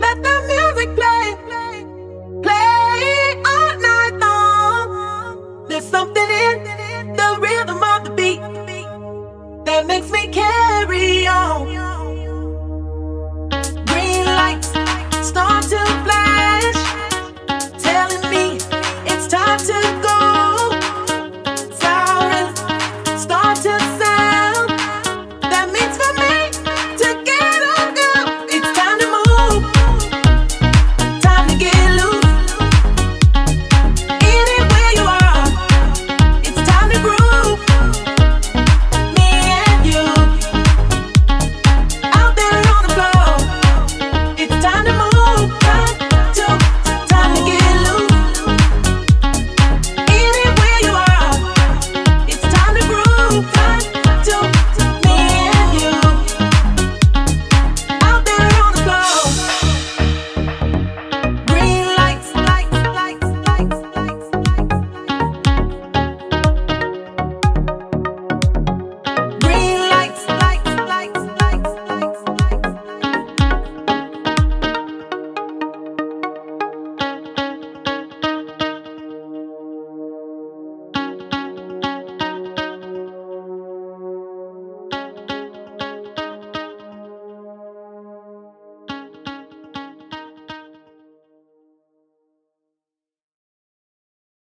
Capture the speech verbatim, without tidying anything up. Tata.